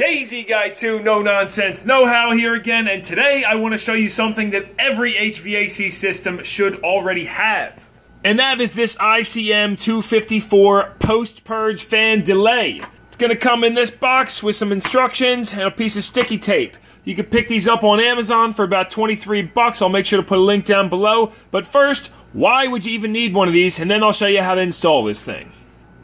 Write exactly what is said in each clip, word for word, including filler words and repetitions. K Z Guy two, No Nonsense Know How here again, and today I want to show you something that every H V A C system should already have. And that is this I C M two fifty-four post-purge fan delay. It's going to come in this box with some instructions and a piece of sticky tape. You can pick these up on Amazon for about twenty-three bucks. I'll make sure to put a link down below. But first, why would you even need one of these? And then I'll show you how to install this thing.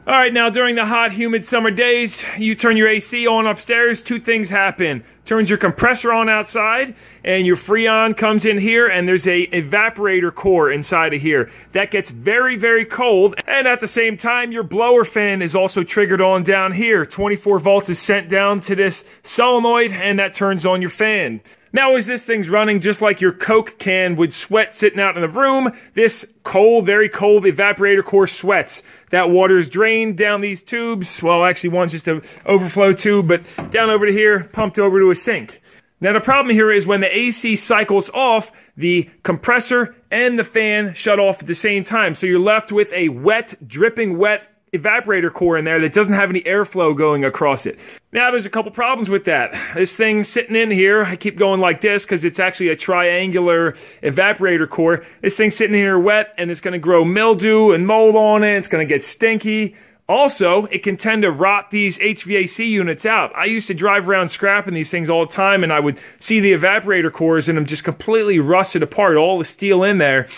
All right, now during the hot, humid summer days, you turn your A C on upstairs, two things happen. Turns your compressor on outside, and your Freon comes in here, and there's a evaporator core inside of here. That gets very, very cold, and at the same time, your blower fan is also triggered on down here. twenty-four volts is sent down to this solenoid, and that turns on your fan. Now, as this thing's running just like your Coke can would sweat sitting out in the room, this cold, very cold evaporator core sweats. That water is drained down these tubes. Well, actually, one's just an overflow tube, but down over to here, pumped over to a sink. Now, the problem here is when the A C cycles off, the compressor and the fan shut off at the same time. So you're left with a wet, dripping wet evaporator core in there that doesn't have any airflow going across it. Now there's a couple problems with that. This thing sitting in here, I keep going like this because it's actually a triangular evaporator core. This thing's sitting here wet and it's going to grow mildew and mold on it. It's going to get stinky. Also, it can tend to rot these H V A C units out. I used to drive around scrapping these things all the time, and I would see the evaporator cores and them just completely rusted apart, all the steel in there.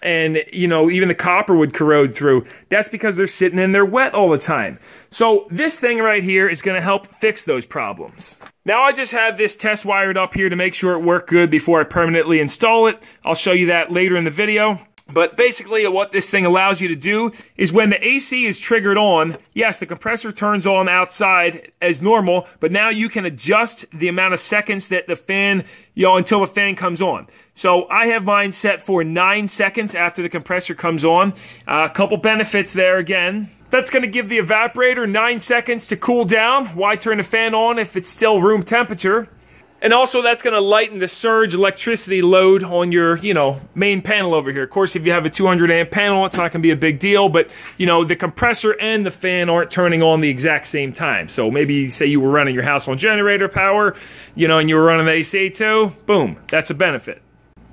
And, you know, even the copper would corrode through. That's because they're sitting in there wet all the time. So this thing right here is going to help fix those problems. Now I just have this test wired up here to make sure it worked good before I permanently install it. I'll show you that later in the video. But basically what this thing allows you to do is when the A C is triggered on, yes, the compressor turns on outside as normal, but now you can adjust the amount of seconds that the fan, you know, until the fan comes on. So I have mine set for nine seconds after the compressor comes on. Uh, a couple benefits there again. That's going to give the evaporator nine seconds to cool down. Why turn the fan on if it's still room temperature? And also, that's going to lighten the surge electricity load on your, you know, main panel over here. Of course, if you have a two hundred amp panel, it's not going to be a big deal. But, you know, the compressor and the fan aren't turning on the exact same time. So maybe, say you were running your house on generator power, you know, and you were running the A C too. Boom. That's a benefit.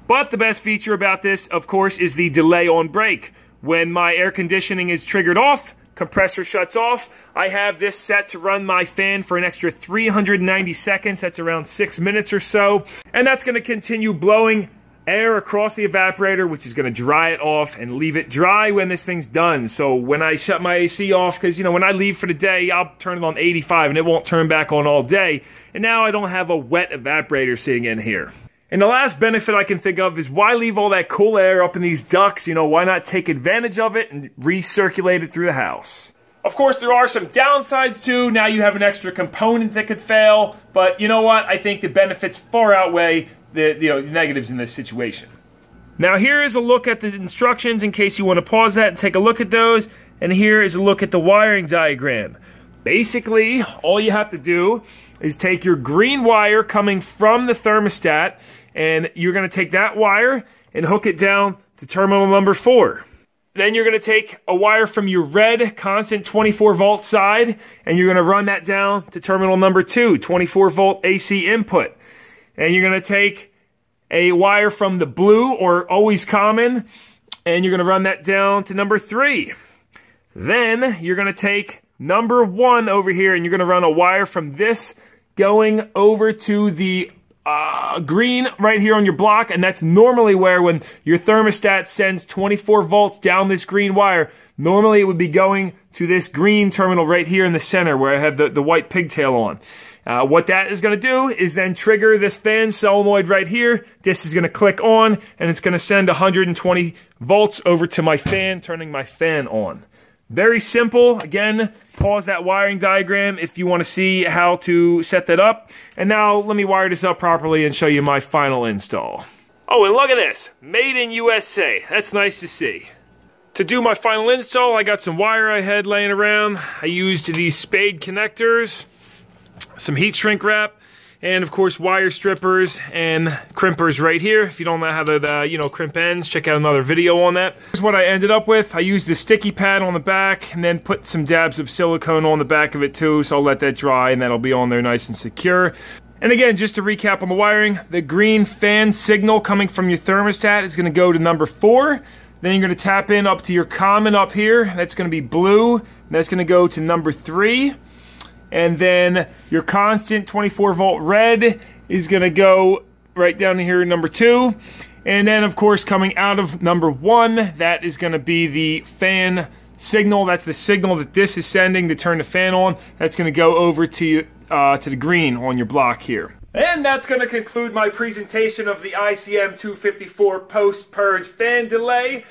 But the best feature about this, of course, is the delay on break. When my air conditioning is triggered off, compressor shuts off. I have this set to run my fan for an extra three hundred ninety seconds. That's around six minutes or so. And that's going to continue blowing air across the evaporator, which is going to dry it off and leave it dry when this thing's done. So when I shut my A C off, because, you know, when I leave for the day, I'll turn it on eighty-five and it won't turn back on all day. And now I don't have a wet evaporator sitting in here. And the last benefit I can think of is why leave all that cool air up in these ducts? You know, why not take advantage of it and recirculate it through the house? Of course, there are some downsides too. Now you have an extra component that could fail. But you know what? I think the benefits far outweigh the, you know, the negatives in this situation. Now here is a look at the instructions in case you want to pause that and take a look at those. And here is a look at the wiring diagram. Basically, all you have to do is take your green wire coming from the thermostat, and you're going to take that wire and hook it down to terminal number four. Then you're going to take a wire from your red constant twenty-four volt side, and you're going to run that down to terminal number two, twenty-four volt A C input. And you're going to take a wire from the blue, or always common, and you're going to run that down to number three. Then you're going to take number one over here, and you're going to run a wire from this going over to the uh, green right here on your block, and that's normally where, when your thermostat sends twenty-four volts down this green wire, normally it would be going to this green terminal right here in the center where I have the, the white pigtail on. Uh, what that is going to do is then trigger this fan solenoid right here. This is going to click on, and it's going to send one hundred twenty volts over to my fan, turning my fan on. Very simple. Again, pause that wiring diagram if you want to see how to set that up. And now let me wire this up properly and show you my final install. Oh, and look at this. Made in U S A. That's nice to see. To do my final install, I got some wire I had laying around. I used these spade connectors, some heat shrink wrap, And of course, wire strippers and crimpers right here. If you don't know how to, uh, you know, crimp ends, check out another video on that. Here's what I ended up with. I used the sticky pad on the back and then put some dabs of silicone on the back of it too, so I'll let that dry and that'll be on there nice and secure. And again, just to recap on the wiring, the green fan signal coming from your thermostat is gonna go to number four. Then you're gonna tap in up to your common up here. That's gonna be blue, and that's gonna go to number three. And then your constant twenty-four volt red is gonna go right down here, number two. And then of course, coming out of number one, that is gonna be the fan signal. That's the signal that this is sending to turn the fan on. That's gonna go over to, uh, to the green on your block here. And that's gonna conclude my presentation of the I C M two fifty-four post-purge fan delay.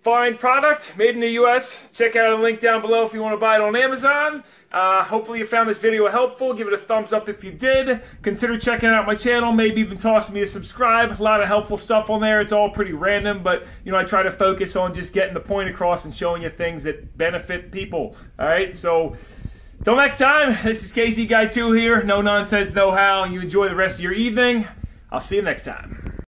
Fine product, made in the U S. Check out a link down below if you wanna buy it on Amazon. Uh, hopefully you found this video helpful. Give it a thumbs up if you did. Consider checking out my channel, maybe even tossing me a subscribe. A lot of helpful stuff on there. It's all pretty random, but you know, I try to focus on just getting the point across and showing you things that benefit people. All right, so till next time, this is K Z Guy two here, No Nonsense Know How, and you enjoy the rest of your evening. I'll see you next time.